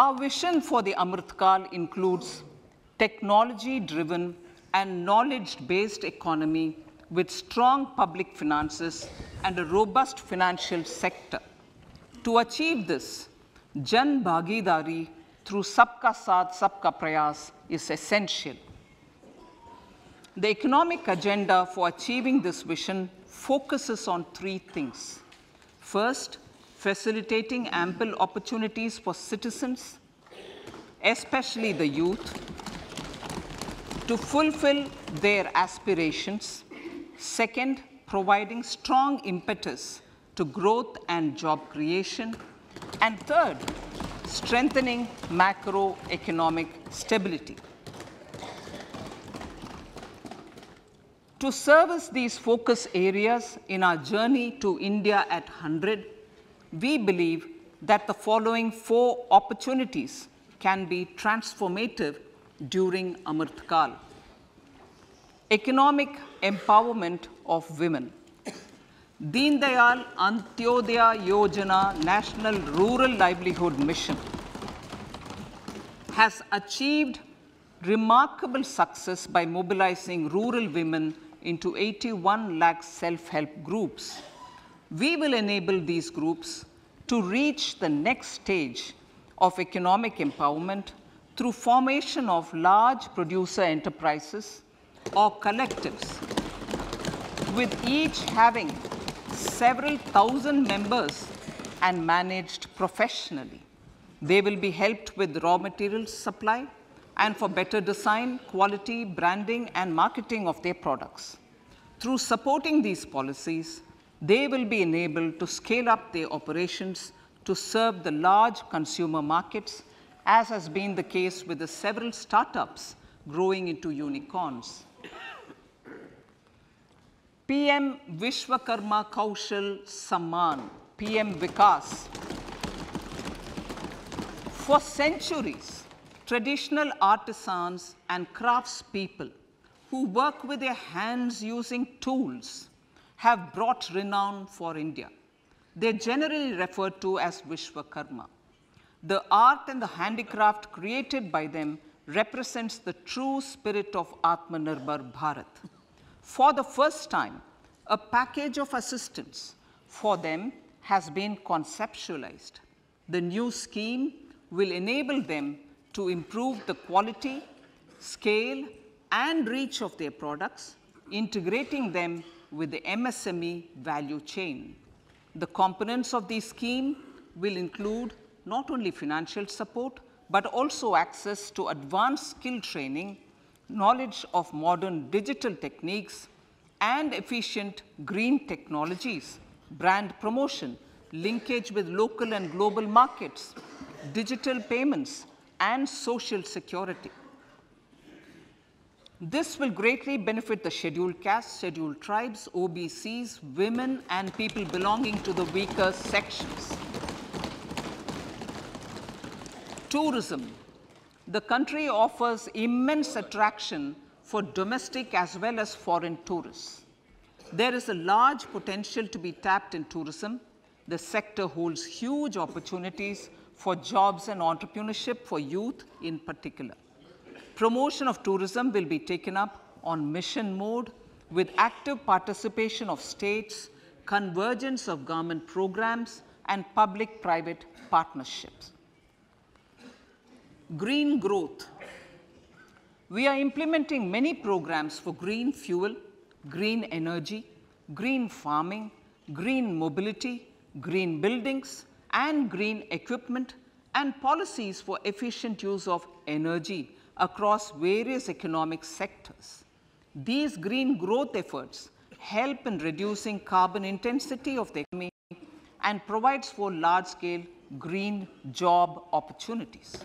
Our vision for the Amrit Kaal includes technology-driven and knowledge-based economy with strong public finances and a robust financial sector. To achieve this, Jan Bhagidari through Sabka Saath Sabka Prayas is essential. The economic agenda for achieving this vision focuses on three things. First, facilitating ample opportunities for citizens, especially the youth, to fulfill their aspirations. Second, providing strong impetus to growth and job creation. And third, strengthening macroeconomic stability. To service these focus areas in our journey to India at 100, we believe that the following four opportunities can be transformative during Amrit Kaal. Economic empowerment of women. Din Dayal Antyodaya Yojana National Rural Livelihood Mission has achieved remarkable success by mobilizing rural women into 81 lakh self-help groups. We will enable these groups to reach the next stage of economic empowerment through formation of large producer enterprises or collectives, with each having several thousand members and managed professionally. They will be helped with raw materials supply and for better design, quality, branding, and marketing of their products. Through supporting these policies, they will be enabled to scale up their operations to serve the large consumer markets, as has been the case with the several startups growing into unicorns. PM Vishwakarma Kaushal Saman, PM Vikas. For centuries, traditional artisans and craftspeople who work with their hands using tools have brought renown for India. They are generally referred to as Vishwakarma. The art and the handicraft created by them represents the true spirit of Atmanirbhar Bharat. For the first time, a package of assistance for them has been conceptualized. The new scheme will enable them to improve the quality, scale, and reach of their products, integrating them with the MSME value chain. The components of this scheme will include not only financial support, but also access to advanced skill training, knowledge of modern digital techniques, and efficient green technologies, brand promotion, linkage with local and global markets, digital payments, and social security. This will greatly benefit the scheduled castes, scheduled tribes, OBCs, women, and people belonging to the weaker sections. Tourism. The country offers immense attraction for domestic as well as foreign tourists. There is a large potential to be tapped in tourism. The sector holds huge opportunities for jobs and entrepreneurship for youth in particular. Promotion of tourism will be taken up on mission mode with active participation of states, convergence of government programs, and public-private partnerships. Green growth. We are implementing many programs for green fuel, green energy, green farming, green mobility, green buildings, and green equipment, and policies for efficient use of energy across various economic sectors. These green growth efforts help in reducing carbon intensity of the economy and provides for large-scale green job opportunities.